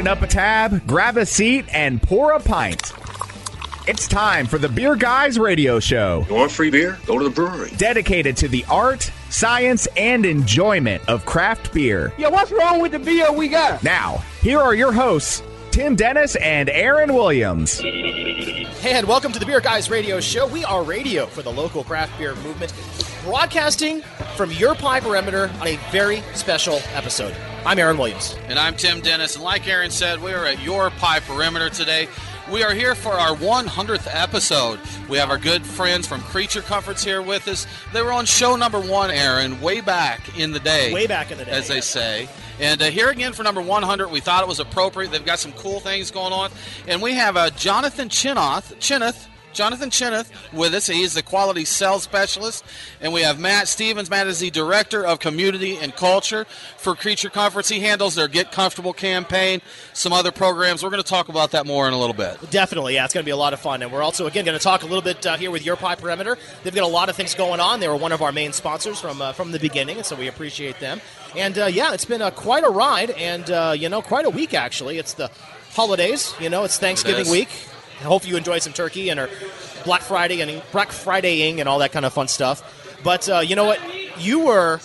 Open up a tab, grab a seat, and pour a pint. It's time for the Beer Guys Radio Show. You want free beer? Go to the brewery. Dedicated to the art, science, and enjoyment of craft beer. Yeah, what's wrong with the beer we got? Now, here are your hosts, Tim Dennis and Aaron Williams. Hey, and welcome to the Beer Guys Radio Show. We are radio for the local craft beer movement, broadcasting from Your Pie Perimeter on a very special episode. I'm Aaron Williams. And I'm Tim Dennis. And like Aaron said, we are at Your Pie Perimeter today. We are here for our 100th episode. We have our good friends from Creature Comforts here with us. They were on show number 1, Aaron, way back in the day. Way back in the day. As they say. And here again for number 100, we thought it was appropriate. They've got some cool things going on. And we have Jonathan Chinouth with us. He's the quality sales specialist. And we have Matt Stevens. Matt is the director of community and culture for Creature Comforts. He handles their Get Comfortable campaign, some other programs. We're going to talk about that more in a little bit. Definitely, yeah. It's going to be a lot of fun. And we're also, again, going to talk a little bit here with Your Pie Perimeter. They've got a lot of things going on. They were one of our main sponsors from the beginning, and so we appreciate them. And, yeah, it's been quite a ride and, quite a week, actually. It's the holidays. You know, it's Thanksgiving week. I hope you enjoy some turkey and are Black Fridaying and all that kind of fun stuff. But you know what? You were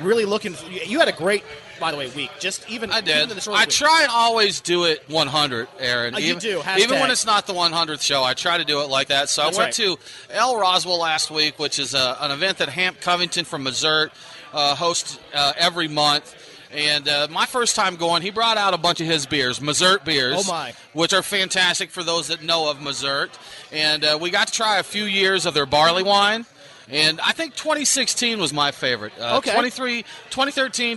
really looking. You had a great, by the way, week. Just even I did. Even I try and always do it 100, Aaron. You do. Hashtag. Even when it's not the 100th show, I try to do it like that. So that's I went right. to El Roswell last week, which is an event that Hampt Covington from Mizzert hosts every month. And my first time going, he brought out a bunch of his beers, Mizzert beers, which are fantastic for those that know of Mizzert. And we got to try a few years of their barley wine. And I think 2016 was my favorite. 2013,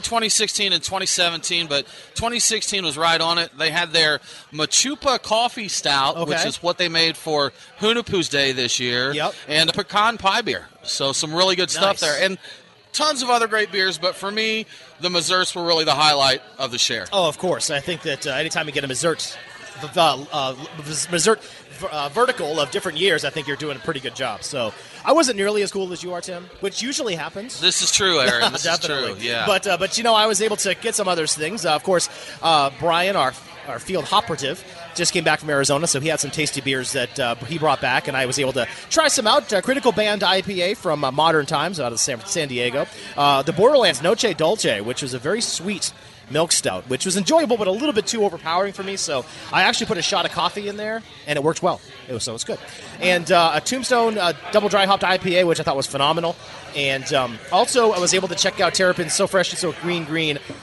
2016, and 2017. But 2016 was right on it. They had their Machupa coffee stout, which is what they made for Hunahpu's Day this year. Yep. And a pecan pie beer. So some really good stuff there. And tons of other great beers, but for me, the Mizzerts were really the highlight of the share. Oh, of course. I think that anytime you get a Mizzert vertical of different years, I think you're doing a pretty good job. So I wasn't nearly as cool as you are, Tim, which usually happens. This is true, Aaron. This Definitely. Is true, yeah. But you know, I was able to get some other things. Of course, Brian, our field operative, just came back from Arizona, so he had some tasty beers that he brought back, and I was able to try some out. Critical Band IPA from Modern Times out of San Diego. The Borderlands Noche Dulce, which was a very sweet milk stout, which was enjoyable but a little bit too overpowering for me, so I actually put a shot of coffee in there, and it worked well. It was good. And a Tombstone Double Dry Hopped IPA, which I thought was phenomenal. And also, I was able to check out Terrapin's So Fresh and So Green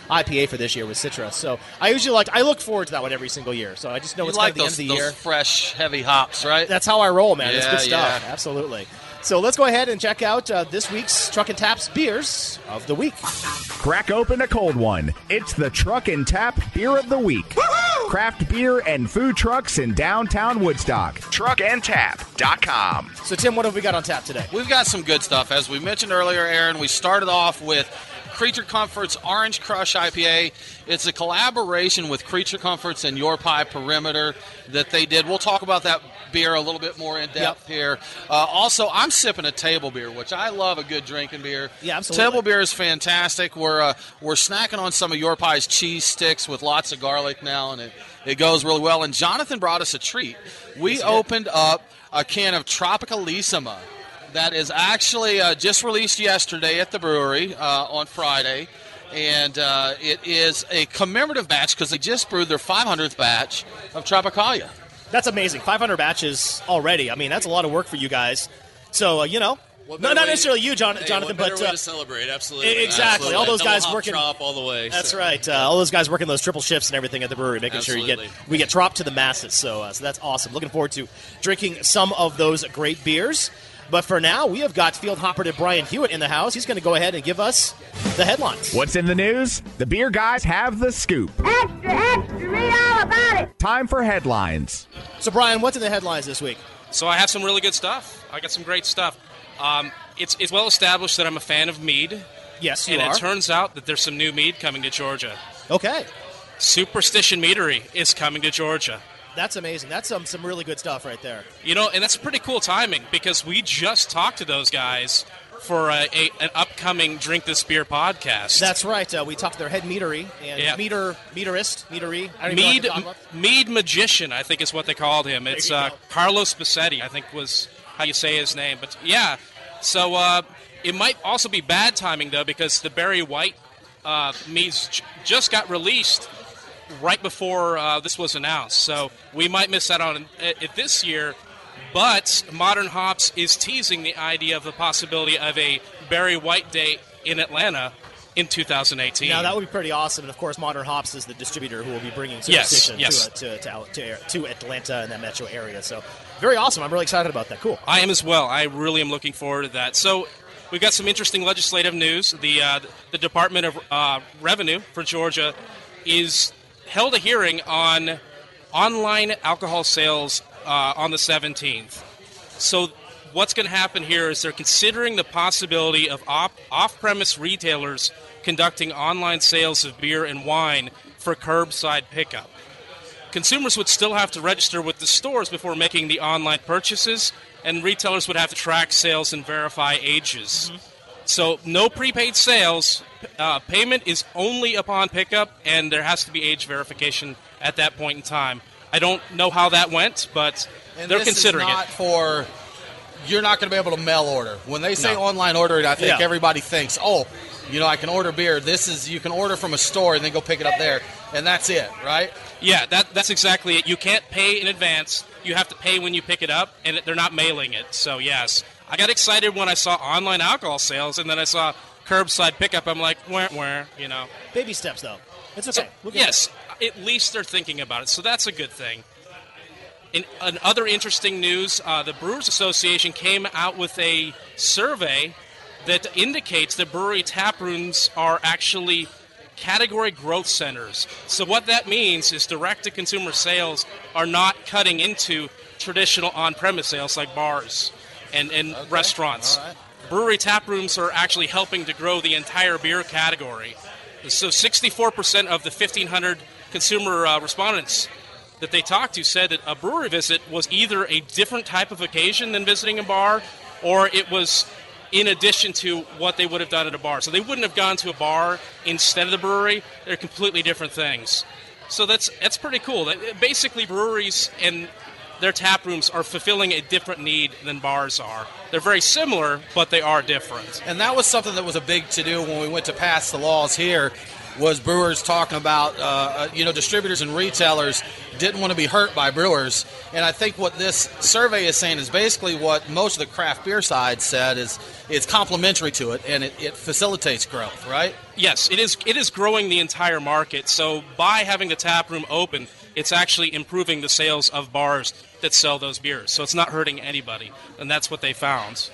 IPA for this year with Citra. So I look forward to that one every single year. So I just know it's like kind of the end of the year. Fresh, heavy hops, right? That's how I roll, man. It's good stuff. Yeah. Absolutely. So let's go ahead and check out this week's Truck and Tap's Beers of the Week. Crack open a cold one. It's the Truck and Tap Beer of the Week. Woo-hoo! Craft beer and food trucks in downtown Woodstock. Truckandtap.com. So, Tim, what have we got on tap today? We've got some good stuff. As we mentioned earlier, Aaron, we started off with Creature Comforts Orange Crush IPA. It's a collaboration with Creature Comforts and Your Pie Perimeter that they did. We'll talk about that beer a little bit more in depth here. Also, I'm sipping a table beer, which I love a good drinking beer. Yeah, absolutely. Table beer is fantastic. We're snacking on some of Your Pie's cheese sticks with lots of garlic now, and it goes really well. And Jonathan brought us a treat. We opened up a can of Tropicalisima. That is actually just released yesterday at the brewery on Friday, and it is a commemorative batch because they just brewed their 500th batch of Tropicalia. That's amazing. 500 batches already. I mean, that's a lot of work for you guys. So, not necessarily you, Jonathan, but way to celebrate, absolutely. Absolutely. All those guys working all the way. That's right. All those guys working those triple shifts and everything at the brewery, making sure we get dropped to the masses. So that's awesome. Looking forward to drinking some of those great beers. But for now, we have got field operative Brian Hewitt in the house. He's going to go ahead and give us the headlines. What's in the news? The beer guys have the scoop. Extra, read all about it. Time for headlines. So, Brian, what's in the headlines this week? So I have some really good stuff. I got some great stuff. It's well established that I'm a fan of mead. Yes, you are. And it turns out that there's some new mead coming to Georgia. Okay. Superstition Meadery is coming to Georgia. That's amazing. That's some really good stuff right there. You know, and that's pretty cool timing because we just talked to those guys for an upcoming Drink This Beer podcast. That's right. We talked to their head meadery and meadery. Mead magician, I think, is what they called him. It's Carlos Bassetti, I think, was how you say his name. But yeah, so it might also be bad timing though, because the Barry White meads just got released right before this was announced. So we might miss out on it this year. But Modern Hops is teasing the idea of the possibility of a Barry White Day in Atlanta in 2018. Now, that would be pretty awesome. And, of course, Modern Hops is the distributor who will be bringing Superstition to Atlanta and that metro area. So, very awesome. I'm really excited about that. Cool. I am as well. I really am looking forward to that. So, we've got some interesting legislative news. The Department of Revenue for Georgia is held a hearing on online alcohol sales on the 17th. So what's going to happen here is they're considering the possibility of off-premise retailers conducting online sales of beer and wine for curbside pickup. Consumers would still have to register with the stores before making the online purchases, and retailers would have to track sales and verify ages. Mm-hmm. So no prepaid sales. Payment is only upon pickup, and there has to be age verification at that point in time. I don't know how that went, but they're considering it. And this is not for, you're not going to be able to mail order. When they say online ordering, I think everybody thinks, I can order beer. This is, you can order from a store and then go pick it up there, and that's it, right? Yeah, that's exactly it. You can't pay in advance. You have to pay when you pick it up, and they're not mailing it. So, yes, I got excited when I saw online alcohol sales, and then I saw curbside pickup. I'm like, where, you know. Baby steps, though. It's okay. So, yes. At least they're thinking about it, so that's a good thing. In other interesting news, the Brewers Association came out with a survey that indicates that brewery tap rooms are actually category growth centers. So what that means is direct-to-consumer sales are not cutting into traditional on-premise sales like bars and restaurants. All right. Brewery tap rooms are actually helping to grow the entire beer category. So 64% of the 1,500 consumer respondents that they talked to said that a brewery visit was either a different type of occasion than visiting a bar, or it was in addition to what they would have done at a bar. So they wouldn't have gone to a bar instead of the brewery. They're completely different things. So that's pretty cool. Basically, breweries and their tap rooms are fulfilling a different need than bars are. They're very similar, but they are different. And that was something that was a big to-do when we went to pass the laws here, was brewers talking about, distributors and retailers didn't want to be hurt by brewers. And I think what this survey is saying is basically what most of the craft beer side said is it's complementary to it, and it facilitates growth, right? Yes, it is growing the entire market. So by having the tap room open, it's actually improving the sales of bars that sell those beers. So it's not hurting anybody, and that's what they found.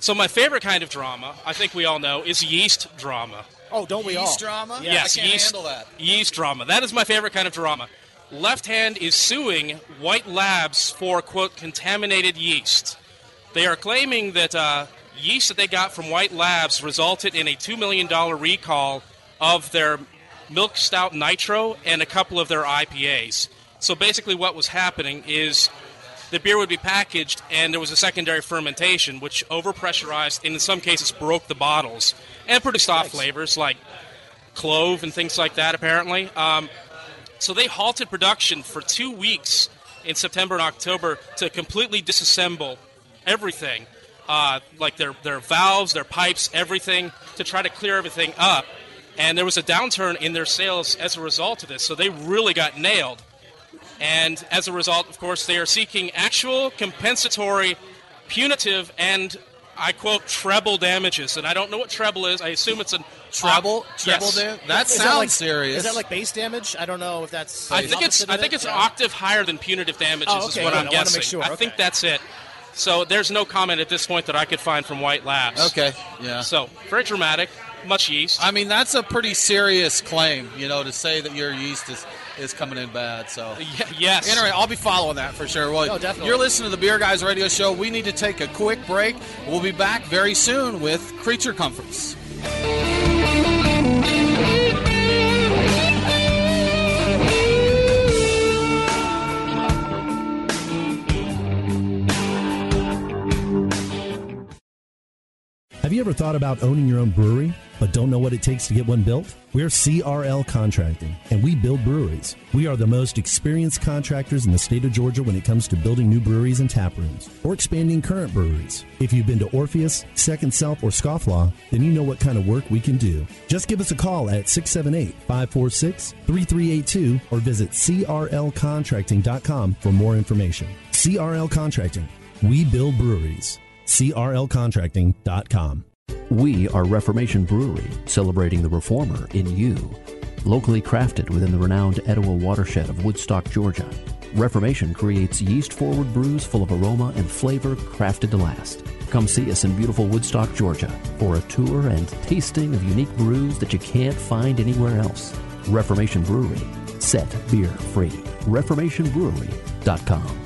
So my favorite kind of drama, I think we all know, is yeast drama. Oh, don't we all? Yeast drama? Yeah, yes, I can't handle that. Yeast drama. That is my favorite kind of drama. Left Hand is suing White Labs for, quote, contaminated yeast. They are claiming that yeast that they got from White Labs resulted in a $2 million recall of their milk stout nitro and a couple of their IPAs. So basically what was happening is the beer would be packaged and there was a secondary fermentation which overpressurized and in some cases broke the bottles and produced off flavors like clove and things like that apparently. So they halted production for 2 weeks in September and October to completely disassemble everything, like their valves, their pipes, everything, to try to clear everything up. And there was a downturn in their sales as a result of this, so they really got nailed. And as a result, of course, they are seeking actual compensatory, punitive, and, I quote, treble damages. And I don't know what treble is. I assume it's a... Treble? Treble damage? That sounds serious. Is that like base damage? I don't know if that's... I think it's an octave higher than punitive damages is what I'm guessing. I think that's it. So there's no comment at this point that I could find from White Labs. Okay, yeah. So, very dramatic. Much yeast. I mean, that's a pretty serious claim, to say that your yeast is coming in bad. So yes. Anyway, I'll be following that for sure. Well, definitely. You're listening to the Beer Guys Radio Show. We need to take a quick break. We'll be back very soon with Creature Comforts. Have you ever thought about owning your own brewery, but don't know what it takes to get one built? We're CRL Contracting, and we build breweries. We are the most experienced contractors in the state of Georgia when it comes to building new breweries and taprooms, or expanding current breweries. If you've been to Orpheus, Second Self, or Scofflaw, then you know what kind of work we can do. Just give us a call at 678-546-3382 or visit CRLcontracting.com for more information. CRL Contracting. We build breweries. CRLcontracting.com. We are Reformation Brewery, celebrating the reformer in you. Locally crafted within the renowned Etowah watershed of Woodstock, Georgia, Reformation creates yeast-forward brews full of aroma and flavor crafted to last. Come see us in beautiful Woodstock, Georgia, for a tour and tasting of unique brews that you can't find anywhere else. Reformation Brewery, set beer free. ReformationBrewery.com.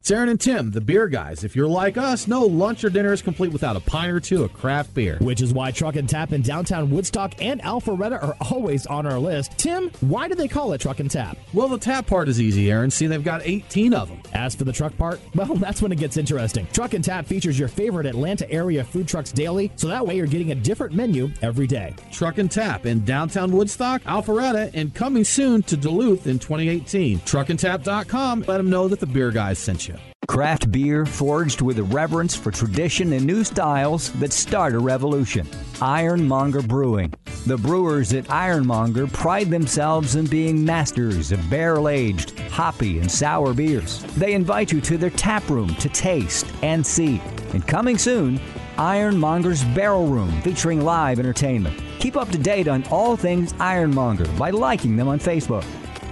It's Aaron and Tim, the beer guys. If you're like us, no lunch or dinner is complete without a pie or two of craft beer. Which is why Truck and Tap in downtown Woodstock and Alpharetta are always on our list. Tim, why do they call it Truck and Tap? Well, the tap part is easy, Aaron. See, they've got 18 of them. As for the truck part, well, that's when it gets interesting. Truck and Tap features your favorite Atlanta area food trucks daily, so that way you're getting a different menu every day. Truck and Tap in downtown Woodstock, Alpharetta, and coming soon to Duluth in 2018. Truckandtap.com. Let them know that the beer guys sent you. Craft beer forged with a reverence for tradition and new styles that start a revolution. Ironmonger Brewing. The brewers at Ironmonger pride themselves in being masters of barrel-aged, hoppy, and sour beers. They invite you to their tap room to taste and see. And coming soon, Ironmonger's Barrel Room, featuring live entertainment. Keep up to date on all things Ironmonger by liking them on Facebook.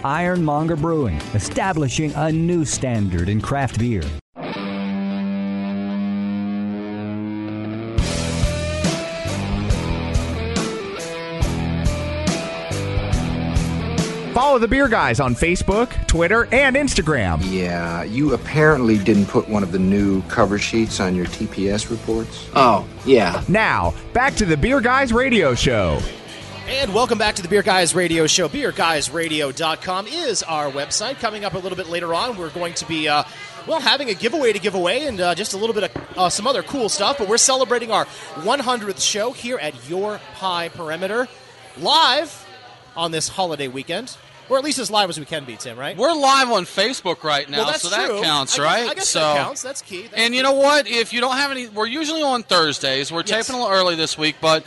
Ironmonger Brewing, establishing a new standard in craft beer. Follow the beer guys on Facebook, Twitter, and Instagram. Yeah, you apparently didn't put one of the new cover sheets on your TPS reports. Oh, yeah. Now, back to the Beer Guys Radio Show. And welcome back to the Beer Guys Radio Show. BeerGuysRadio.com is our website. Coming up a little bit later on, we're going to be, having a giveaway to give away and just a little bit of some other cool stuff. But we're celebrating our 100th show here at Your Pie Perimeter, live on this holiday weekend. Or at least as live as we can be, Tim, right? We're live on Facebook right now, well, so that true. Counts, right? I guess that counts. That's key. You know what? If you don't have any, we're usually on Thursdays. We're taping a little early this week, but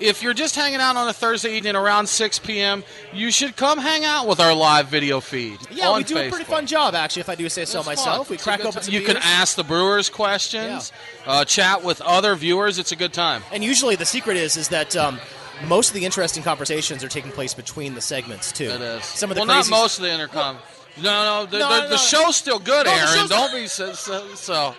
if you're just hanging out on a Thursday evening around 6 p.m., you should come hang out with our live video feed. Yeah, we do Facebook. A pretty fun job, actually, if I do say so myself. Fun. We crack open some beers. You can ask the brewers questions, chat with other viewers. It's a good time. And usually the secret is that most of the interesting conversations are taking place between the segments, too. It is. Some of the not most of the intercom. The show's still good, Aaron. Don't be so.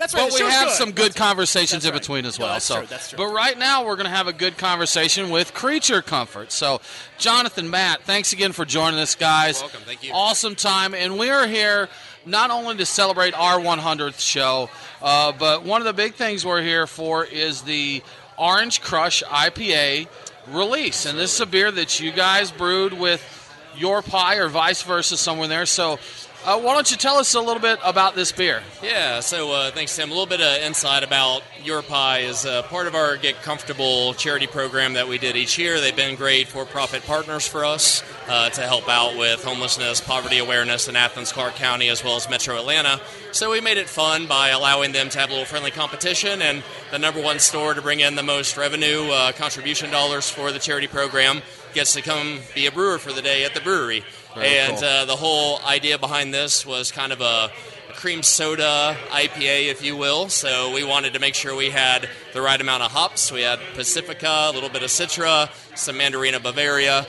That's right, but we have some good conversations in between as well. That's true, that's true. But right now we're going to have a good conversation with Creature Comforts. So, Jonathan, Matt, thanks again for joining us, guys. You're welcome, thank you. Awesome time, and we are here not only to celebrate our 100th show, but one of the big things we're here for is the Orange Crush IPA release, and this is a beer that you guys brewed with Your Pie or vice versa somewhere in there. So, why don't you tell us a little bit about this beer? Yeah, so thanks, Tim. A little bit of insight about Your Pie is part of our Get Comfortable charity program that we did each year. They've been great for-profit partners for us to help out with homelessness, poverty awareness in Athens, Clarke County, as well as Metro Atlanta. So we made it fun by allowing them to have a little friendly competition and the number one store to bring in the most revenue contribution dollars for the charity program gets to come be a brewer for the day at the brewery. Very cool. The whole idea behind this was kind of a cream soda IPA, if you will. So we wanted to make sure we had the right amount of hops. We had Pacifica, a little bit of Citra, some Mandarina Bavaria.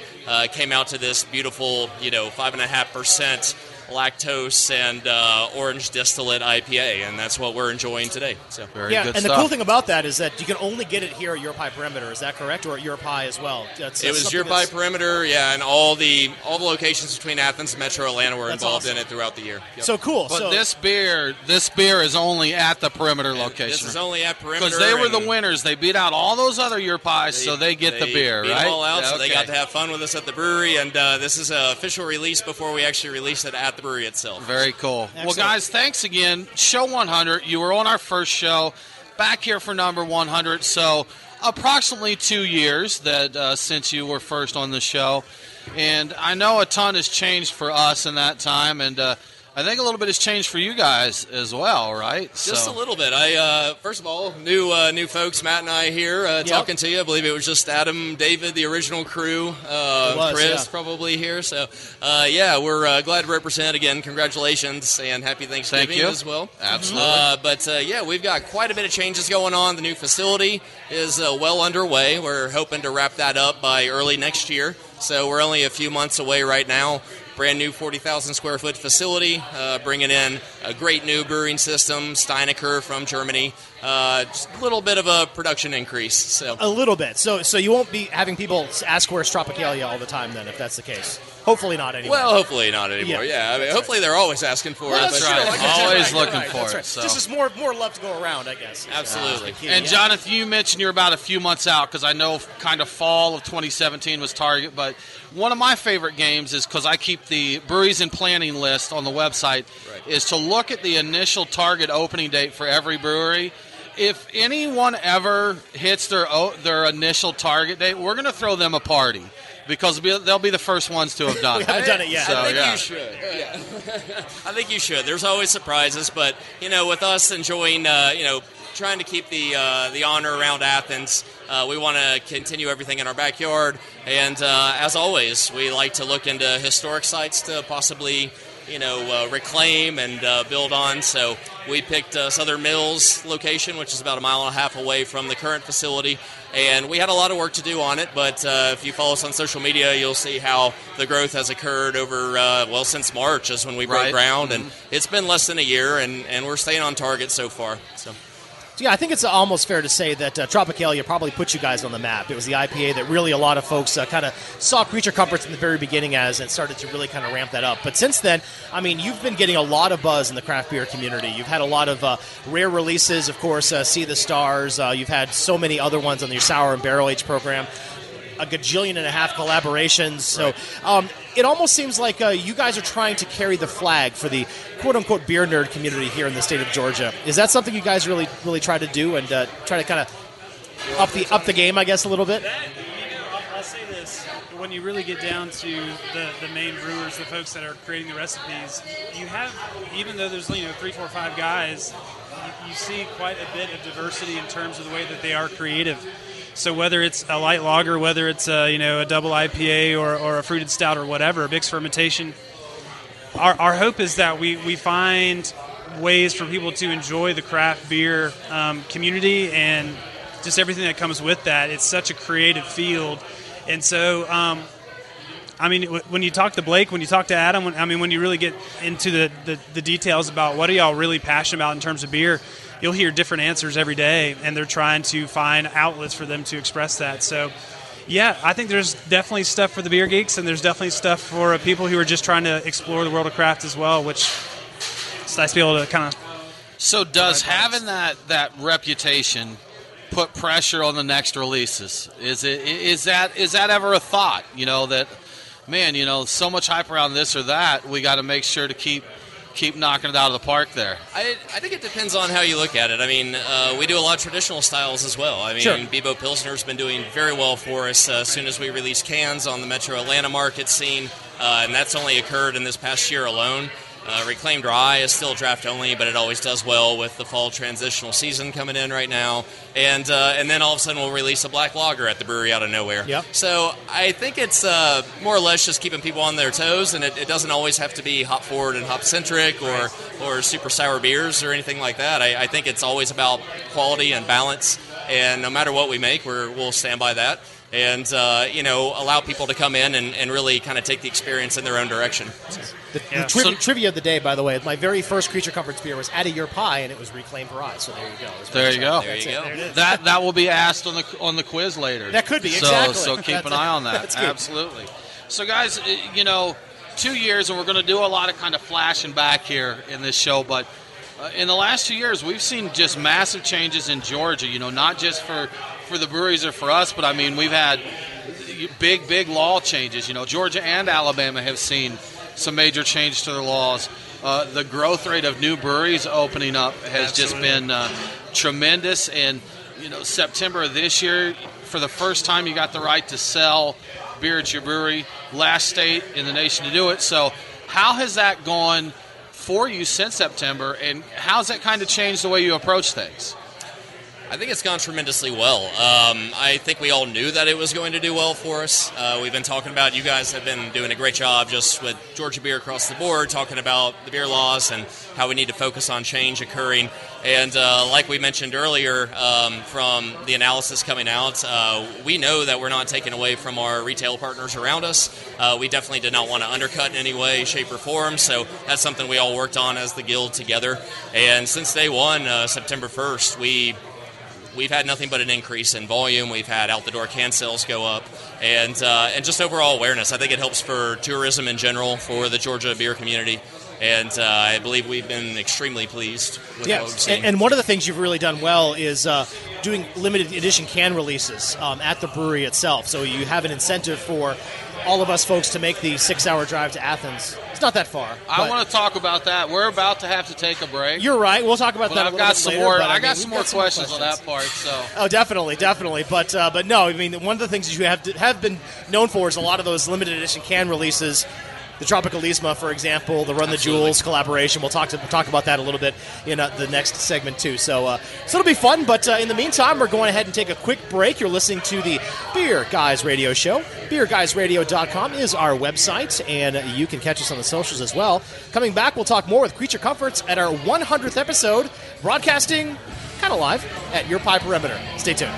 Came out to this beautiful, 5.5% lactose and orange distillate IPA, and that's what we're enjoying today. So Very good and stuff. The cool thing about that is that you can only get it here at Your Pie Perimeter. Is that correct, or at Your Pie as well? It was Your Pie Perimeter, and all the locations between Athens and Metro Atlanta were involved in it throughout the year. Yep. So cool. But this beer is only at the Perimeter location. This is only at Perimeter because they were the winners. They beat out all those other Your Pies, so they get the beer. Beat right? Them all out, so they got to have fun with us at the brewery, and this is an official release before we actually release it at the brewery itself. Very cool. Excellent. Well, guys, thanks again. Show 100. You were on our first show. back here for number 100, so approximately 2 years that since you were first on the show. And I know a ton has changed for us in that time, and I think a little bit has changed for you guys as well, right? Just so. A little bit. I first of all, new folks, Matt and I here talking to you. I believe it was just Adam, David, the original crew, Chris probably here. So, we're glad to represent again. Congratulations and happy Thanksgiving as well. Absolutely. But we've got quite a bit of changes going on. The new facility is well underway. We're hoping to wrap that up by early next year. So we're only a few months away right now. Brand new 40,000 square foot facility, bringing in a great new brewing system, Steinecker from Germany. Just a little bit of a production increase. So a little bit. So you won't be having people ask where's Tropicalia all the time then, if that's the case. Hopefully not anymore. Well, hopefully not anymore. Yeah. I mean, hopefully they're always asking for it. That's right. Always looking for it. This is more love to go around, I guess. Absolutely. And Jonathan, you mentioned you're about a few months out because I know kind of fall of 2017 was Target, but one of my favorite games is because I keep the breweries and planning list on the website is to look at the initial Target opening date for every brewery. If anyone ever hits their initial Target date, we're going to throw them a party. Because they'll be the first ones to have done it. I've done it yet. So, I think you should. Yeah. I think you should. There's always surprises, but with us enjoying, trying to keep the honor around Athens, we want to continue everything in our backyard. And as always, we like to look into historic sites to possibly, reclaim and build on. So we picked Southern Mills location, which is about a mile and a half away from the current facility. And we had a lot of work to do on it, but if you follow us on social media, you'll see how the growth has occurred over, since March is when we broke ground, and it's been less than a year, and we're staying on target so far. So, I think it's almost fair to say that Tropicalia probably put you guys on the map. It was the IPA that really a lot of folks kind of saw Creature Comforts in the very beginning as and started to really kind of ramp that up. But since then, I mean, you've been getting a lot of buzz in the craft beer community. You've had a lot of rare releases, of course, See the Stars. You've had so many other ones on your Sour and Barrel Age program. A gajillion and a half collaborations. So it almost seems like you guys are trying to carry the flag for the quote-unquote beer nerd community here in the state of Georgia. Is that something you guys really, really try to do and try to kind of up the game, I guess, a little bit? That, I'll say this. When you really get down to the main brewers, the folks that are creating the recipes, you have, even though there's, 3, 4, 5 guys, you see quite a bit of diversity in terms of the way that they are creative. So whether it's a light lager, whether it's a double IPA or a fruited stout or whatever, mixed fermentation, our hope is that we find ways for people to enjoy the craft beer community and just everything that comes with that. It's such a creative field. And so, when you talk to Blake, when you talk to Adam, when you really get into the details about what are y'all really passionate about in terms of beer, you'll hear different answers every day, and they're trying to find outlets for them to express that. So, I think there's definitely stuff for the beer geeks, and there's definitely stuff for people who are just trying to explore the world of craft as well, which it's nice to be able to kind of... So does having that reputation put pressure on the next releases? Is that ever a thought, that, man, so much hype around this or that, we got to make sure to keep knocking it out of the park there? I think it depends on how you look at it. We do a lot of traditional styles as well. Bebo Pilsner's been doing very well for us as soon as we released cans on the Metro Atlanta market scene, and that's only occurred in this past year alone. Reclaimed Rye is still draft only, but it always does well with the fall transitional season coming in right now. And then all of a sudden we'll release a black lager at the brewery out of nowhere. Yep. So I think it's more or less just keeping people on their toes, and it doesn't always have to be hop forward and hop centric or super sour beers or anything like that. I think it's always about quality and balance, and no matter what we make, we'll stand by that and allow people to come in and really kind of take the experience in their own direction. The trivia of the day, by the way, my very first Creature Comforts beer was at a Your Pie, and it was Reclaimed Rye. So there you go. There you go. That will be asked on the quiz later. That could be, exactly. So keep an eye on that. Absolutely. So guys, 2 years, and we're going to do a lot of kind of flashing back here in this show, but in the last 2 years, we've seen just massive changes in Georgia, not just for the breweries or for us, but we've had big law changes. Georgia and Alabama have seen some major change to their laws. the growth rate of new breweries opening up has just been tremendous. And, you know, September of this year, for the first time, you got the right to sell beer at your brewery, last state in the nation to do it. So how has that gone for you since September, and how's that kind of changed the way you approach things? I think it's gone tremendously well. I think we all knew that it was going to do well for us. We've been talking about, you guys have been doing a great job just with Georgia Beer across the board, talking about the beer laws and how we need to focus on change occurring. And like we mentioned earlier, from the analysis coming out, we know that we're not taking away from our retail partners around us. We definitely did not want to undercut in any way, shape, or form. So that's something we all worked on as the guild together. And since day one, September 1st, We've had nothing but an increase in volume. We've had out-the-door can sales go up, and just overall awareness. I think it helps for tourism in general for the Georgia beer community, and I believe we've been extremely pleased with what we've seen. And one of the things you've really done well is doing limited edition can releases at the brewery itself. So you have an incentive for all of us folks to make the 6-hour drive to Athens. It's not that far. I want to talk about that. We're about to have to take a break. You're right. We'll talk about that a little bit later. I got some more questions on that part. So. Oh, definitely. But no, I mean, one of the things that you have been known for is a lot of those limited edition can releases. The Tropicalisima, for example, the Run the Jewels collaboration. We'll talk about that a little bit in the next segment, too. So it'll be fun. But in the meantime, we're going ahead and take a quick break. You're listening to the Beer Guys Radio Show. BeerGuysRadio.com is our website, and you can catch us on the socials as well. Coming back, we'll talk more with Creature Comforts at our 100th episode, broadcasting kind of live at Your Pie Perimeter. Stay tuned.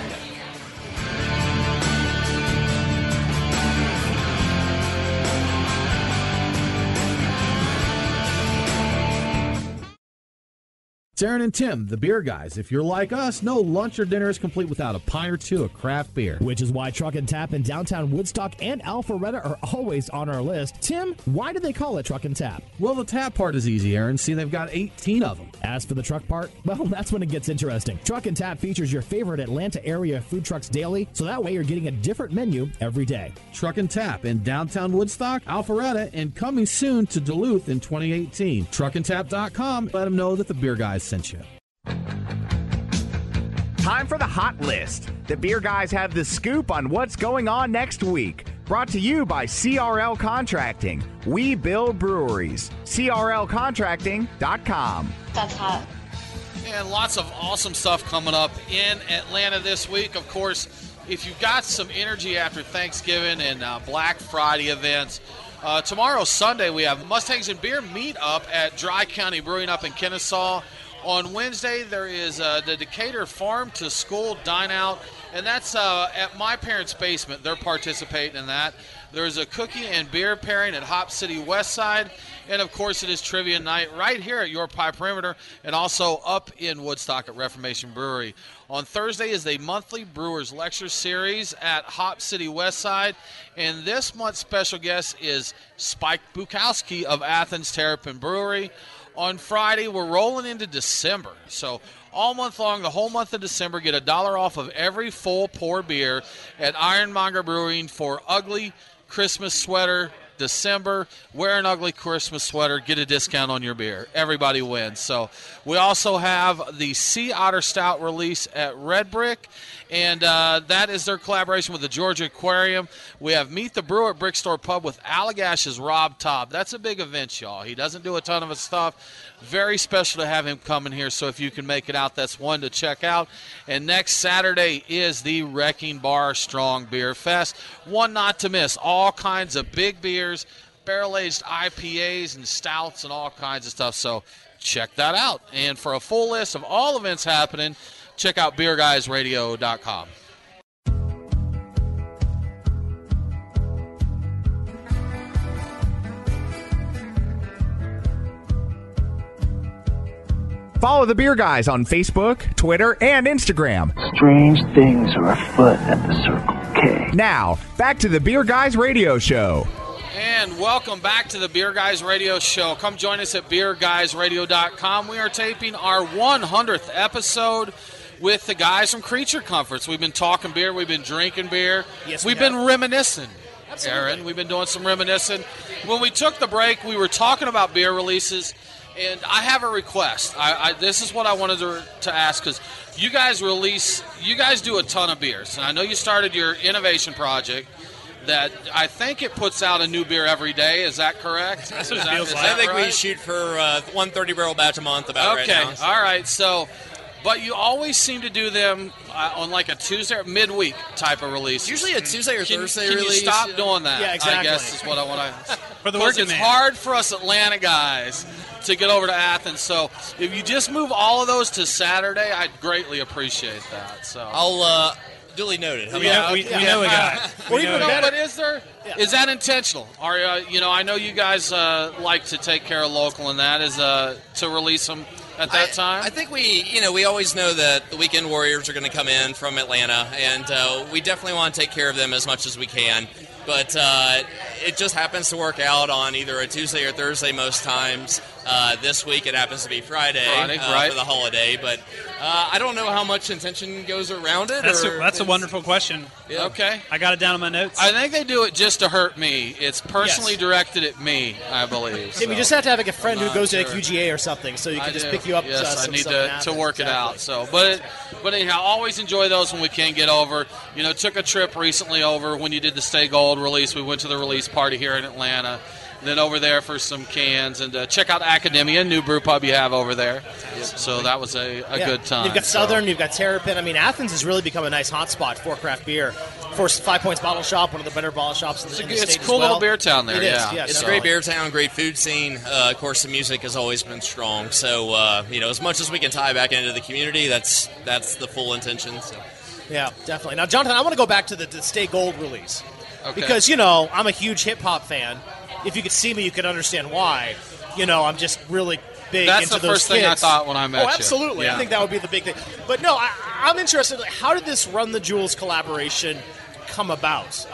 Darren and Tim, the beer guys. If you're like us, no lunch or dinner is complete without a pie or two of craft beer. Which is why Truck and Tap in downtown Woodstock and Alpharetta are always on our list. Tim, why do they call it Truck and Tap? Well, the tap part is easy, Aaron. See, they've got 18 of them. As for the truck part, well, that's when it gets interesting. Truck and Tap features your favorite Atlanta area food trucks daily, so that way you're getting a different menu every day. Truck and Tap in downtown Woodstock, Alpharetta, and coming soon to Duluth in 2018. Truckandtap.com. Let them know that the beer guys sent you. Time for the hot list. The beer guys have the scoop on what's going on next week. Brought to you by CRL Contracting. We build breweries. CRLcontracting.com. That's hot. And lots of awesome stuff coming up in Atlanta this week. Of course, if you've got some energy after Thanksgiving and Black Friday events, tomorrow, Sunday, we have Mustangs and Beer meetup at Dry County Brewing up in Kennesaw. On Wednesday, there is the Decatur Farm to School Dine Out, and that's at my parents' basement. They're participating in that. There's a cookie and beer pairing at Hop City Westside, and, of course, it is trivia night right here at Your Pie Perimeter and also up in Woodstock at Reformation Brewery. On Thursday is the monthly Brewers Lecture Series at Hop City Westside, and this month's special guest is Spike Bukowski of Athens Terrapin Brewery. On Friday, we're rolling into December. So all month long, the whole month of December, get $1 off of every full pour beer at Ironmonger Brewing for Ugly Christmas Sweater December. Wear an ugly Christmas sweater. Get a discount on your beer. Everybody wins. So we also have the Sea Otter Stout release at Red Brick, and that is their collaboration with the Georgia Aquarium. We have Meet the Brew at Brick Store Pub with Allagash's Rob Tobb. That's a big event, y'all. He doesn't do a ton of his stuff. Very special to have him coming here, so if you can make it out, that's one to check out. And next Saturday is the Wrecking Bar Strong Beer Fest. One not to miss. All kinds of big beers, barrel-aged IPAs and stouts and all kinds of stuff, so check that out. And for a full list of all events happening, check out BeerGuysRadio.com. Follow the Beer Guys on Facebook, Twitter, and Instagram. Strange things are afoot at the Circle K. Now, back to the Beer Guys Radio Show. And welcome back to the Beer Guys Radio Show. Come join us at BeerGuysRadio.com. We are taping our 100th episode with the guys from Creature Comforts. We've been talking beer. We've been drinking beer. Yes, we've been reminiscing. Absolutely. Aaron. We've been doing some reminiscing. When we took the break, we were talking about beer releases, and I have a request. This is what I wanted to ask, because you guys do a ton of beers, and I know you started your innovation project that I think it puts out a new beer every day. Is that correct? I think we shoot for 130 barrel batch a month about right now. Okay, all right. So, but you always seem to do them on like a Tuesday or midweek type of release. Usually a Tuesday or Thursday can release. Can you stop doing that? Yeah, exactly. I guess is what I want to. For the working man. It's hard for us Atlanta guys to get over to Athens. So if you just move all of those to Saturday, I'd greatly appreciate that. So I'll duly noted. How we know a guy. Or even better. But is that intentional? Are I know you guys like to take care of local, and that is to release them at that time? I think we always know that the Weekend Warriors are going to come in from Atlanta, and we definitely want to take care of them as much as we can. But it just happens to work out on either a Tuesday or Thursday most times. This week it happens to be Friday right. for the holiday. But I don't know how much intention goes around it. That's a wonderful question. Yeah. Okay. I got it down in my notes. I think they do it just to hurt me. It's personally directed at me, I believe. So. You just have to have like, a friend who goes to like, UGA or something, so you can just pick you up. Yes, I need to work it out. So, but anyhow, always enjoy those when we can get over. You know, took a trip recently over when you did the Stay Gold release. We went to the release party here in Atlanta. Then over there for some cans, and check out Academia, new brew pub you have over there. So that was a good time. You've got Southern, you've got Terrapin. I mean, Athens has really become a nice hot spot for craft beer. Of course, 5 Points Bottle Shop, one of the better bottle shops in the state. It's a cool little beer town there. It is, yeah. It's a great beer town, great food scene. Of course, the music has always been strong. So, as much as we can tie back into the community, that's the full intention. So. Yeah, definitely. Now, Jonathan, I want to go back to the Stay Gold release. Okay. Because, I'm a huge hip-hop fan. If you could see me, you could understand why. I'm just really big into those kids. That's the first thing I thought when I met you. Oh, absolutely. Yeah. I think that would be the big thing. But, no, I'm interested. Like, how did this Run the Jewels collaboration come about?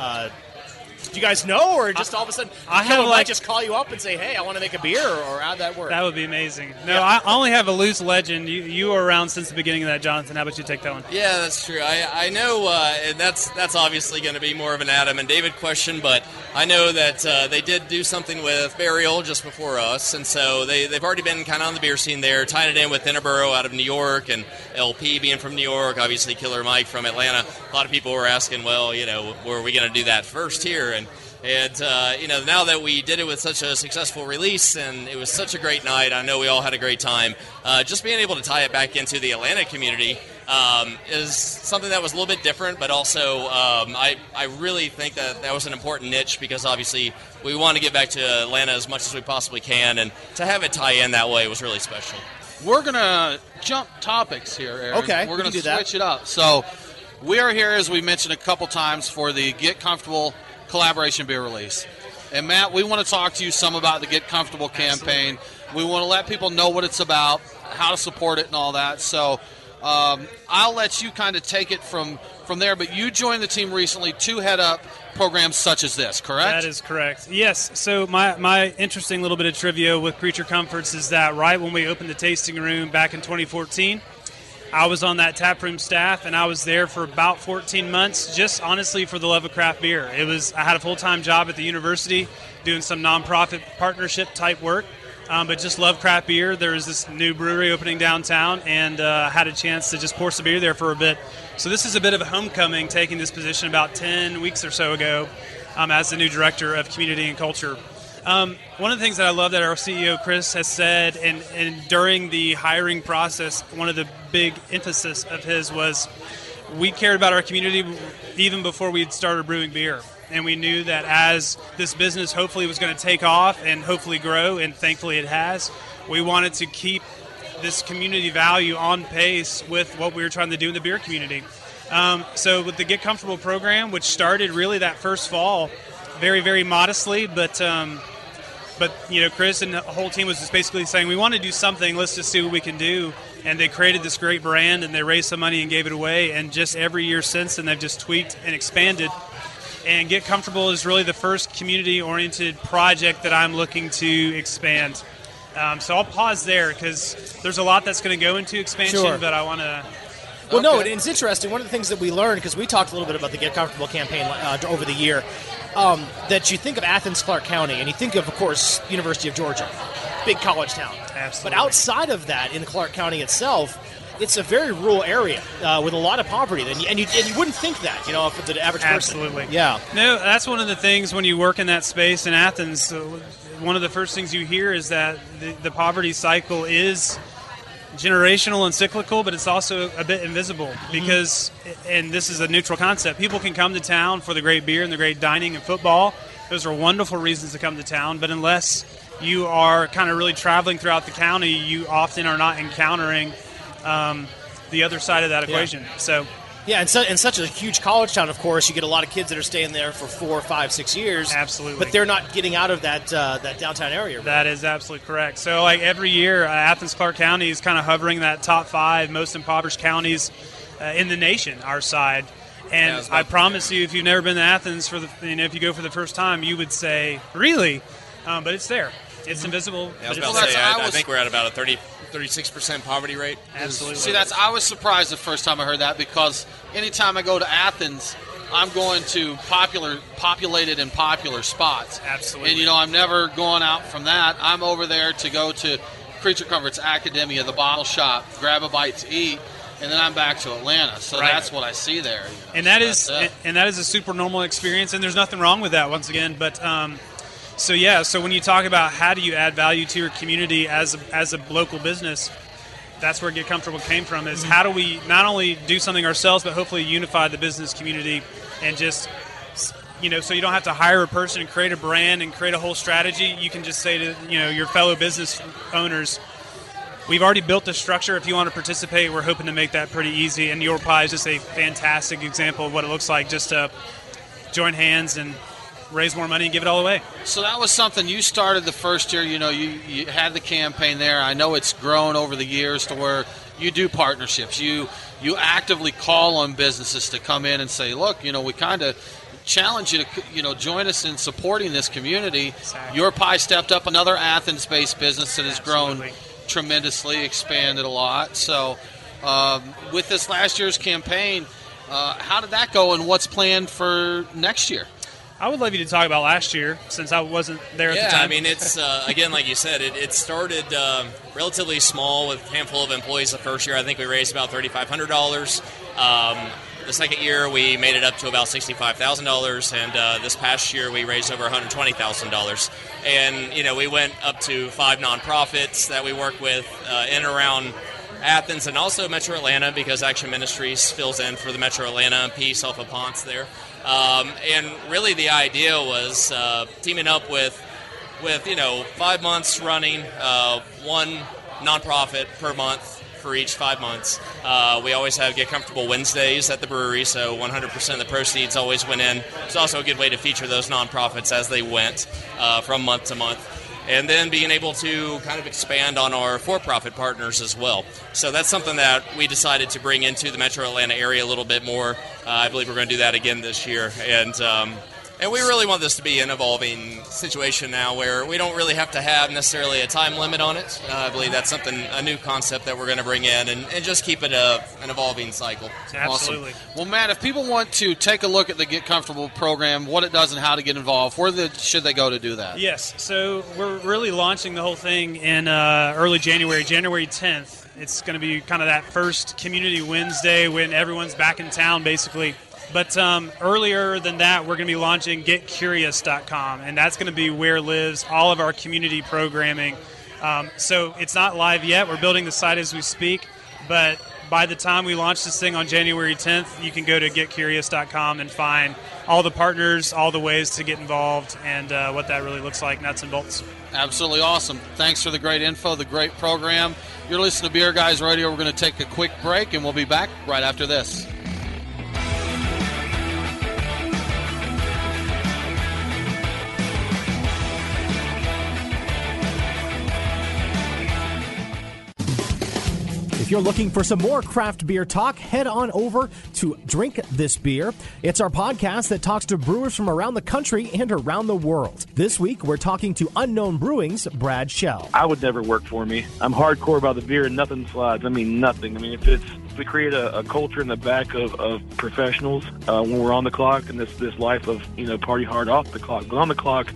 Do you guys know, or just all of a sudden someone might just call you up and say, hey, I want to make a beer, or how'd that work? That would be amazing. No, yeah. I only have a loose legend. You were around since the beginning of that, Jonathan. How about you take that one? Yeah, that's true. I know, and that's obviously going to be more of an Adam and David question, but I know that they did do something with Burial just before us, and so they've already been kind of on the beer scene there, tying it in with Innerborough out of New York, and LP being from New York, obviously Killer Mike from Atlanta. A lot of people were asking, well, were we going to do that first here? And now that we did it with such a successful release and it was such a great night, I know we all had a great time. Just being able to tie it back into the Atlanta community is something that was a little bit different, but also I really think that was an important niche because obviously we want to get back to Atlanta as much as we possibly can, and to have it tie in that way was really special. We're going to jump topics here, Aaron. Okay, we're going to switch it up. So we are here, as we mentioned a couple times, for the Get Comfortable collaboration beer release. And Matt, we want to talk to you some about the Get Comfortable campaign. Absolutely. We want to let people know what it's about, how to support it and all that. So I'll let you kind of take it from there, but you joined the team recently to head up programs such as this, correct? That is correct. Yes. So my interesting little bit of trivia with Creature Comforts is that right when we opened the tasting room back in 2014, I was on that taproom staff, and I was there for about 14 months, just honestly for the love of craft beer. I had a full-time job at the university doing some nonprofit partnership-type work, but just loved craft beer. There was this new brewery opening downtown, and had a chance to just pour some beer there for a bit. So this is a bit of a homecoming, taking this position about 10 weeks or so ago as the new director of community and culture. One of the things that I love that our CEO, Chris, has said, and during the hiring process, one of the big emphasis of his was we cared about our community even before we'd started brewing beer. And we knew that as this business hopefully was going to take off and hopefully grow, and thankfully it has, we wanted to keep this community value on pace with what we were trying to do in the beer community. So with the Get Comfortable program, which started really that first fall, very, very modestly, But Chris and the whole team was just basically saying, we want to do something, let's just see what we can do. And they created this great brand, and they raised some money and gave it away. And just every year since, and they've just tweaked and expanded. And Get Comfortable is really the first community-oriented project that I'm looking to expand. So I'll pause there because there's a lot that's going to go into expansion, sure. But I want to... Well, okay. No, it's interesting. One of the things that we learned, because we talked a little bit about the Get Comfortable campaign over the year, that you think of Athens, Clarke County, and you think of course, University of Georgia, big college town. Absolutely. But outside of that, in Clarke County itself, it's a very rural area with a lot of poverty, and you wouldn't think that, you know, for the average person. Absolutely. Yeah. No, that's one of the things when you work in that space in Athens. One of the first things you hear is that the poverty cycle is generational and cyclical, but it's also a bit invisible because, and this is a neutral concept, people can come to town for the great beer and the great dining and football. Those are wonderful reasons to come to town, but unless you are kind of really traveling throughout the county, you often are not encountering the other side of that equation. Yeah. So, yeah, and such a huge college town, of course, you get a lot of kids that are staying there for 4, 5, 6 years. Absolutely. But they're not getting out of that that downtown area. Right? That is absolutely correct. So, like, every year, Athens-Clarke County is kind of hovering that top 5 most impoverished counties in the nation, our side. And yeah, I promise you, if you've never been to Athens, if you go for the first time, you would say, really? But it's there. It's invisible. Yeah, I think we're at about a 36% poverty rate. Absolutely. See, I was surprised the first time I heard that, because anytime I go to Athens, I'm going to populated and popular spots. Absolutely. And, you know, I'm never going out from that. I'm over there to go to Creature Comforts, Academia, the bottle shop, grab a bite to eat, and then I'm back to Atlanta. So That's what I see there. You know? And that is a super normal experience, and there's nothing wrong with that, once again. But So when you talk about how do you add value to your community as a local business, that's where Get Comfortable came from, is how do we not only do something ourselves, but hopefully unify the business community and just, you know, so you don't have to hire a person and create a brand and create a whole strategy. You can just say to, you know, your fellow business owners, we've already built the structure. If you want to participate, we're hoping to make that pretty easy. And Your Pie is just a fantastic example of what it looks like just to join hands and raise more money and give it all away. So that was something you started the first year. You know, you had the campaign there. I know it's grown over the years to where you do partnerships. You actively call on businesses to come in and say, look, you know, we kind of challenge you to, you know, join us in supporting this community. Exactly. Your Pie stepped up, another Athens-based business that has grown tremendously, expanded a lot. So with this last year's campaign, how did that go and what's planned for next year? I would love you to talk about last year, since I wasn't there at the time. Yeah, I mean, it's, again, like you said, it started relatively small with a handful of employees the first year. I think we raised about $3,500. The second year, we made it up to about $65,000, and this past year, we raised over $120,000. And, you know, we went up to 5 nonprofits that we work with in and around Athens and also Metro Atlanta, because Action Ministries fills in for the Metro Atlanta piece off of Ponce there. And really the idea was teaming up with, you know, 5 months running, one nonprofit per month for each 5 months. We always have Get Comfortable Wednesdays at the brewery, so 100% of the proceeds always went in. It's also a good way to feature those nonprofits as they went from month to month. And then being able to kind of expand on our for-profit partners as well. So that's something that we decided to bring into the Metro Atlanta area a little bit more. I believe we're going to do that again this year. And we really want this to be an evolving situation now where we don't really have to have necessarily a time limit on it. I believe that's a new concept that we're going to bring in and just keep it an evolving cycle. Absolutely. Awesome. Well, Matt, if people want to take a look at the Get Comfortable program, what it does and how to get involved, where should they go to do that? Yes. So we're really launching the whole thing in early January, January 10th. It's going to be kind of that first Community Wednesday when everyone's back in town, basically. But earlier than that, we're going to be launching GetCurious.com, and that's going to be where lives all of our community programming. So it's not live yet. We're building the site as we speak. But by the time we launch this thing on January 10th, you can go to GetCurious.com and find all the partners, all the ways to get involved, and what that really looks like, nuts and bolts. Absolutely awesome. Thanks for the great info, the great program. You're listening to Beer Guys Radio. We're going to take a quick break, and we'll be back right after this. If you're looking for some more craft beer talk, head on over to Drink This Beer. It's our podcast that talks to brewers from around the country and around the world. This week, we're talking to Unknown Brewing's Brad Shell. I would never work for me. I'm hardcore about the beer and nothing slides. I mean, nothing. I mean, if it's we create a culture in the back of professionals when we're on the clock, and this life of, you know, party hard off the clock. But on the clock,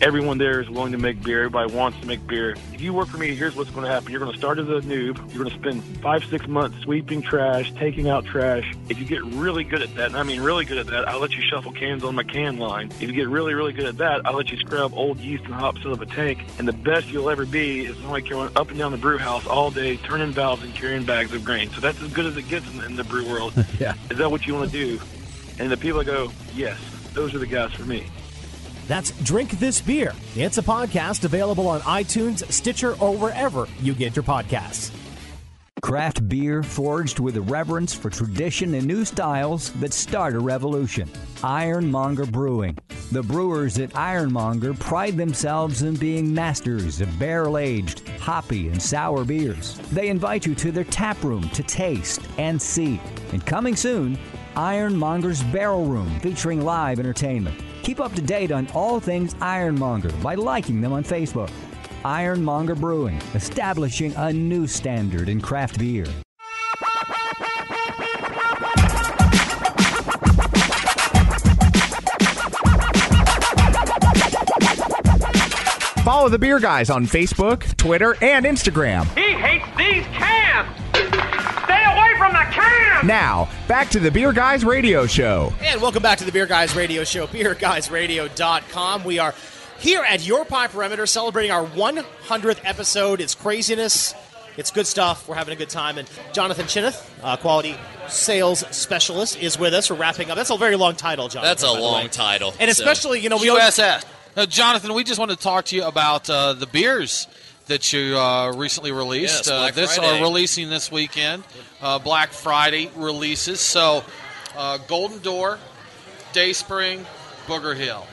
everyone there is willing to make beer. Everybody wants to make beer. If you work for me, here's what's going to happen. You're going to start as a noob. You're going to spend 5-6 months sweeping trash, taking out trash. If you get really good at that, and I mean really good at that, I'll let you shuffle cans on my can line. If you get really, really good at that, I'll let you scrub old yeast and hops out of a tank. And the best you'll ever be is like you're going up and down the brew house all day, turning valves and carrying bags of grain. So that's as good as it gets in the brew world. Yeah. Is that what you want to do? And the people go, yes, those are the guys for me. That's Drink This Beer. It's a podcast available on iTunes, Stitcher, or wherever you get your podcasts. Craft beer forged with a reverence for tradition and new styles that start a revolution. Ironmonger Brewing. The brewers at Ironmonger pride themselves in being masters of barrel-aged, hoppy, and sour beers. They invite you to their tap room to taste and see. And coming soon, Ironmonger's Barrel Room, featuring live entertainment. Keep up to date on all things Ironmonger by liking them on Facebook. Ironmonger Brewing, establishing a new standard in craft beer. Follow the Beer Guys on Facebook, Twitter, and Instagram. He hates these cans! Now, back to the Beer Guys Radio Show. And welcome back to the Beer Guys Radio Show, BeerGuysRadio.com. We are here at Your Pie Perimeter celebrating our 100th episode. It's craziness. It's good stuff. We're having a good time. And Jonathan Chinouth, quality sales specialist, is with us. We're wrapping up. That's a very long title, Jonathan. That's a long title. And especially, you know, we always... Jonathan, we just want to talk to you about the beers that you recently released. Yes, this are releasing this weekend. Black Friday releases. So, Golden Door, Dayspring, Booger Hill.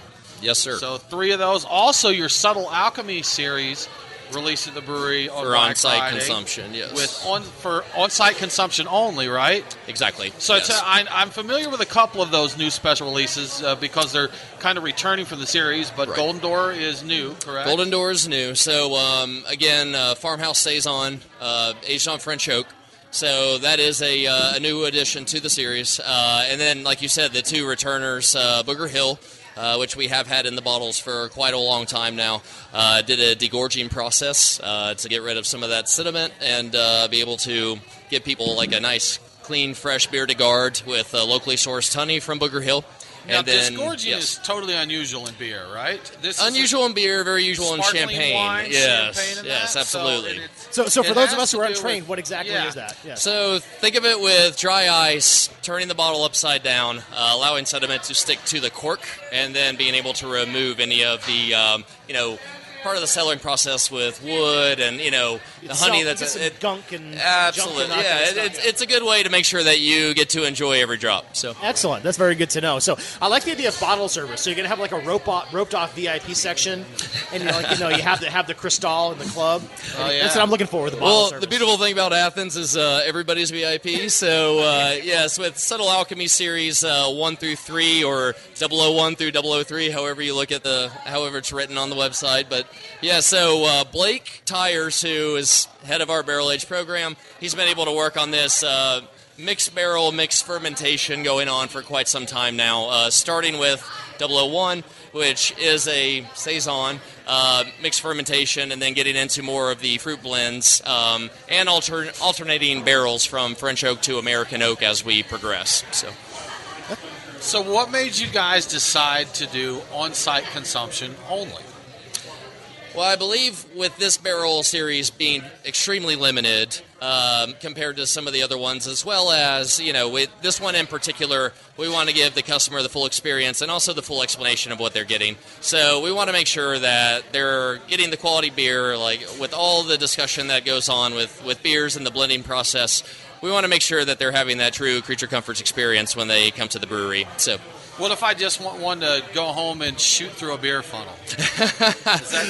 Yes, sir. So, three of those. Also, your Subtle Alchemy series released at the brewery on Black Friday. For on-site consumption, yes. For on-site consumption only, right? Exactly. So, yes. I'm familiar with a couple of those new special releases because they're kind of returning from the series, but right. Golden Door is new, correct? Golden Door is new. So, again, Farmhouse Saison, aged on French oak. So that is a new addition to the series. And then, like you said, the two returners, Booger Hill, which we have had in the bottles for quite a long time now, did a degorging process to get rid of some of that sediment and be able to give people like a nice, clean, fresh beer to guard with locally sourced honey from Booger Hill. Now, disgorging is totally unusual in beer, right? This unusual in beer, very usual in champagne. Wine, champagne yes, that. Absolutely. So for those of us who are untrained, what exactly is that? Yeah. So think of it with dry ice, turning the bottle upside down, allowing sediment to stick to the cork, and then being able to remove any of the, part of the selling process with wood and, the honey that's... gunk and... Absolutely, junk and it's a good way to make sure that you get to enjoy every drop. So excellent. That's very good to know. So I like the idea of bottle service. So you're going to have like a roped-off VIP section, and you have the Cristal in the club. That's what I'm looking for with the bottle service. Well, the beautiful thing about Athens is everybody's VIP. So, with Subtle Alchemy Series 1 through 3 or 001 through 003, however you look at however it's written on the website, but Blake Tyers, who is head of our barrel age program, he's been able to work on this mixed barrel, mixed fermentation going on for quite some time now, starting with 001, which is a Saison, mixed fermentation, and then getting into more of the fruit blends and alternating barrels from French oak to American oak as we progress. So what made you guys decide to do on-site consumption only? Well, I believe with this barrel series being extremely limited compared to some of the other ones, as well as, with this one in particular, we want to give the customer the full experience and also the full explanation of what they're getting. So we want to make sure that they're getting the quality beer, like with all the discussion that goes on with beers and the blending process, we want to make sure that they're having that true Creature Comforts experience when they come to the brewery. So What if I just want one to go home and shoot through a beer funnel?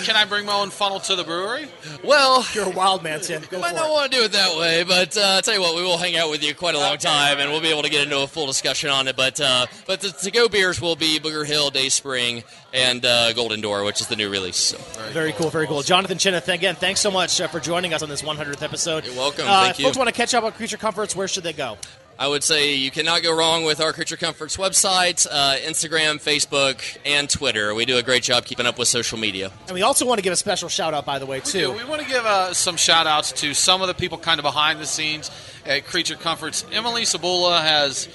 Can I bring my own funnel to the brewery? Well, you're a wild man, Sam. Go I don't want to do it that way, but I'll tell you what, we will hang out with you quite a long time, and we'll be able to get into a full discussion on it. But the to-go beers will be Booger Hill, Day Spring, and Golden Door, which is the new release. So. Very cool. Jonathan Chinouth, again, thanks so much for joining us on this 100th episode. You're welcome. Thank you. If folks want to catch up on Creature Comforts, where should they go? I would say you cannot go wrong with our Creature Comforts website, Instagram, Facebook, and Twitter. We do a great job keeping up with social media. And we also want to give a special shout-out, by the way, too. We want to give some shout-outs to some of the people kind of behind the scenes at Creature Comforts. Emily Cibula has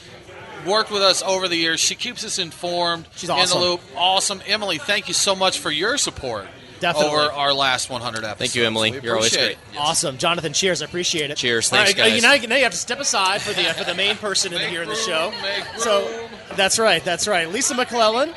worked with us over the years. She keeps us informed. She's awesome. In the loop. Awesome. Emily, thank you so much for your support. Definitely. Over our last 100 episodes. Thank you, Emily. You're always great. Yes. Awesome. Jonathan, cheers. I appreciate it. Cheers. Thanks, guys. Now you have to step aside for the main person here in the show. So That's right. Lisa McClellan.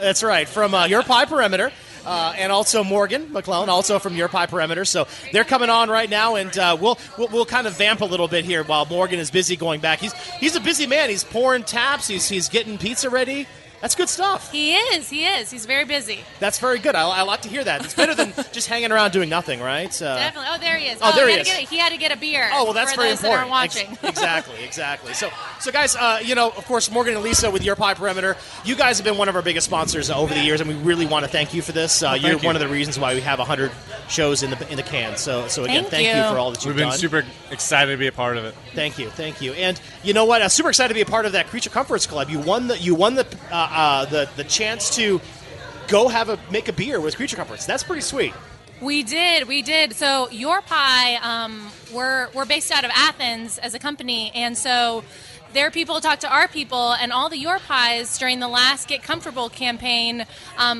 That's right. From Your Pie Perimeter. And also Morgan McClellan, also from Your Pie Perimeter. So they're coming on right now, and we'll kind of vamp a little bit here while Morgan is busy going back. He's a busy man. He's pouring taps. He's getting pizza ready. That's good stuff. He is. He's very busy. That's very good. I like to hear that. It's better than just hanging around doing nothing, right? Definitely. Oh, there he is. Oh, there he is. He had to get a beer. Oh, well, that's very important. For those that are watching. Exactly. So guys, of course, Morgan and Lisa with Your Pie Perimeter, you guys have been one of our biggest sponsors over the years, and we really want to thank you for this. You're one of the reasons why we have 100 shows in the can. So again, thank you for all that you've done. We've been super excited to be a part of it. Thank you. And you know what? I'm super excited to be a part of that Creature Comforts Club. You won the chance to go make a beer with Creature Comforts. That's pretty sweet. We did. So Your Pie, we're based out of Athens as a company, and so their people talked to our people, and all the Your Pies during the last Get Comfortable campaign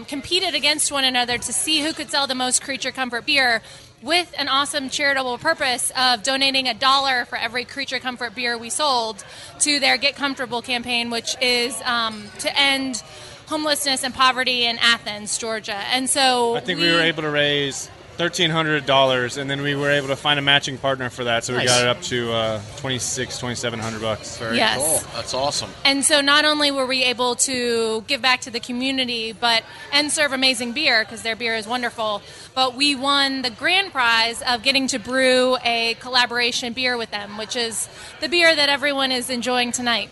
competed against one another to see who could sell the most Creature Comfort beer, with an awesome charitable purpose of donating $1 for every Creature Comfort beer we sold to their Get Comfortable campaign, which is to end homelessness and poverty in Athens, Georgia. And so I think we were able to raise $1,300, and then we were able to find a matching partner for that, so we got it up to $2,700. Very cool. That's awesome. And so not only were we able to give back to the community, and serve amazing beer, because their beer is wonderful, but we won the grand prize of getting to brew a collaboration beer with them, which is the beer that everyone is enjoying tonight.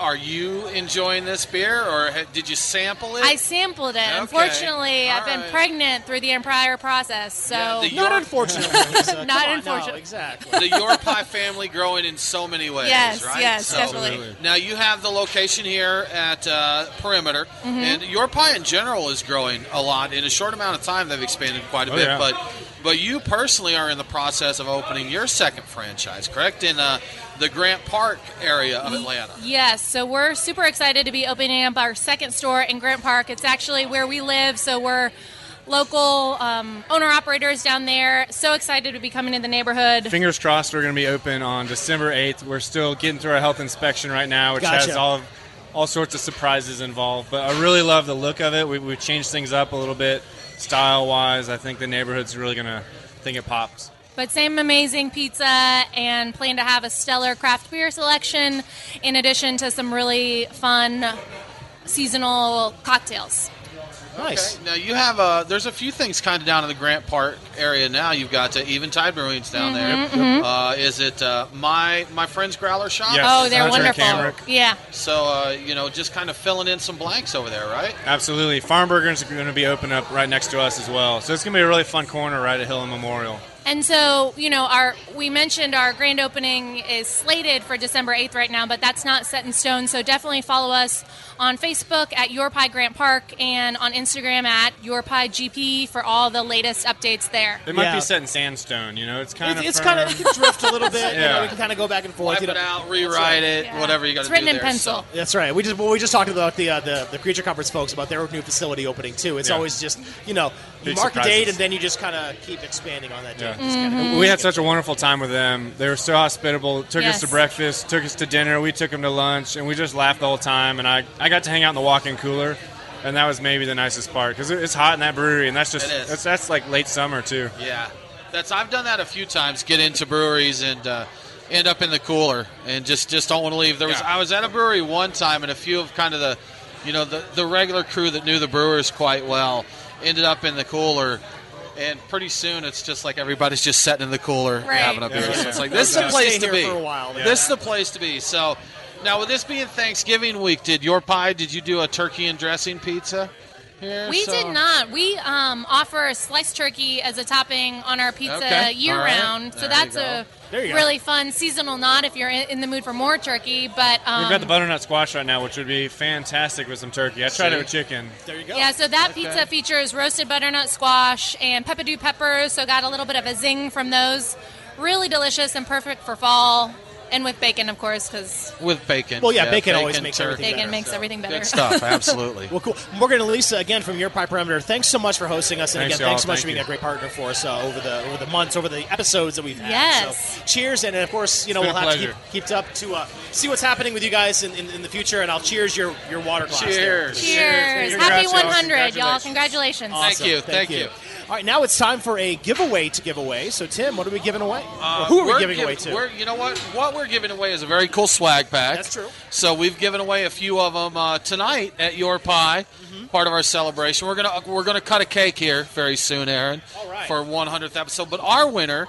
Are you enjoying this beer, or did you sample it? I sampled it. Okay. Unfortunately, I've been pregnant through the entire process, so... Yeah, not unfortunately, Lisa. Not unfortunately. No, exactly. The Your Pie family growing in so many ways, right? Yes, definitely. Now, you have the location here at Perimeter, and Your Pie in general is growing a lot. In a short amount of time, they've expanded quite a bit, yeah. But you personally are in the process of opening your second franchise, correct? In the Grant Park area of Atlanta. Yes, so we're super excited to be opening up our second store in Grant Park. It's actually where we live, so we're local owner-operators down there. So excited to be coming to the neighborhood. Fingers crossed we're going to be open on December 8th. We're still getting through our health inspection right now, which has all sorts of surprises involved. But I really love the look of it. We've changed things up a little bit style-wise. I think the neighborhood's really going to think it pops. But same amazing pizza, and plan to have a stellar craft beer selection in addition to some really fun seasonal cocktails. Nice. Okay. Now you have there's a few things kind of down in the Grant Park area now. You've got Eventide Brewing's down there. Mm-hmm. Is it my friend's Growler Shop? Yes. Oh, they're wonderful. Yeah. So just kind of filling in some blanks over there, right? Absolutely. Farmburger's going to be open up right next to us as well. So it's going to be a really fun corner right at Hill and Memorial. And so, we mentioned our grand opening is slated for December 8th right now, but that's not set in stone. So definitely follow us on Facebook at Your Pie Grant Park and on Instagram at Your Pie GP for all the latest updates there. It might be set in sandstone, It's kind of... It can drift a little bit. We can kind of go back and forth. Wipe it out, rewrite it, whatever you got to do there. It's written in pencil. So. That's right. We just talked about the Creature Comforts folks about their new facility opening, too. It's always just, you mark a date and then you just kind of keep expanding on that date. Yeah. Mm-hmm. We had such a wonderful time with them. They were so hospitable. Took us to breakfast, took us to dinner, we took them to lunch, and we just laughed the whole time. And I got to hang out in the walk-in cooler, and that was maybe the nicest part because it's hot in that brewery, and that's like late summer too. Yeah, I've done that a few times. Get into breweries and end up in the cooler and just don't want to leave. I was at a brewery one time, and a few of kind of the you know, the regular crew that knew the brewers quite well ended up in the cooler. And pretty soon, it's just like everybody's just sitting in the cooler having a beer. Yeah. So it's like, this is the place to be. This is the place to be. So now, with this being Thanksgiving week, did you do a turkey and dressing pizza here? We did not. We offer sliced turkey as a topping on our pizza year-round. So that's a really fun seasonal nod if you're in the mood for more turkey. But we've got the butternut squash right now, which would be fantastic with some turkey. I tried it with chicken. There you go. Yeah, so that pizza features roasted butternut squash and pepperdew peppers, so got a little bit of a zing from those. Really delicious and perfect for fall. And with bacon, of course, because... With bacon. Well, yeah, bacon always makes everything better. Bacon makes everything better. Good stuff, absolutely. Well, cool. Morgan and Lisa, again, from Your Pie Perimeter, thanks so much for hosting us. And thanks, again, thanks so much for being a great partner for us over the months, over the episodes that we've had. Yes. So, cheers, and of course, you know, we'll have to keep up to see what's happening with you guys in the future, and I'll cheers your water glass. Cheers. Cheers. Happy 100, y'all. Congratulations. Awesome. Thank you. Thank you. All right, now it's time for a giveaway to give away. So, Tim, what are we giving away? Who are we giving away to? You know what? What we're giving away is a very cool swag pack. That's true. So we've given away a few of them tonight at Your Pie, part of our celebration. We're gonna cut a cake here very soon, Aaron, for 100th episode. But our winner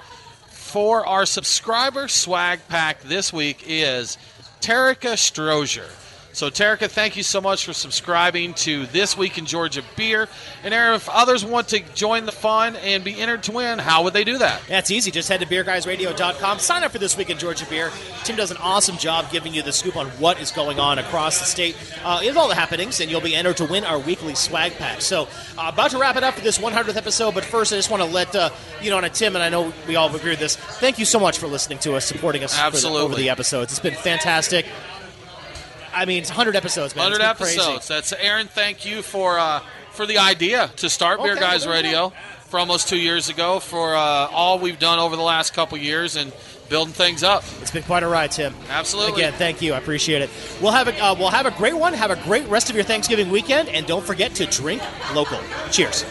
for our subscriber swag pack this week is Terica Strozier. So, Terica, thank you so much for subscribing to This Week in Georgia Beer. And, Aaron, if others want to join the fun and be entered to win, how would they do that? That's easy. Just head to BeerGuysRadio.com. Sign up for This Week in Georgia Beer. Tim does an awesome job giving you the scoop on what is going on across the state. It's all the happenings, and you'll be entered to win our weekly swag pack. So, about to wrap it up for this 100th episode, but first I just want to let you know, and Tim, and I know we all agree with this, thank you so much for listening to us, supporting us over the episodes. It's been fantastic. I mean, it's 100 episodes, man. 100 episodes. That's Aaron. Thank you for the idea to start Beer Guys Radio for almost 2 years ago. For all we've done over the last couple years and building things up. It's been quite a ride, Tim. Absolutely. Again, thank you. I appreciate it. We'll have a great one. Have a great rest of your Thanksgiving weekend, and don't forget to drink local. Cheers.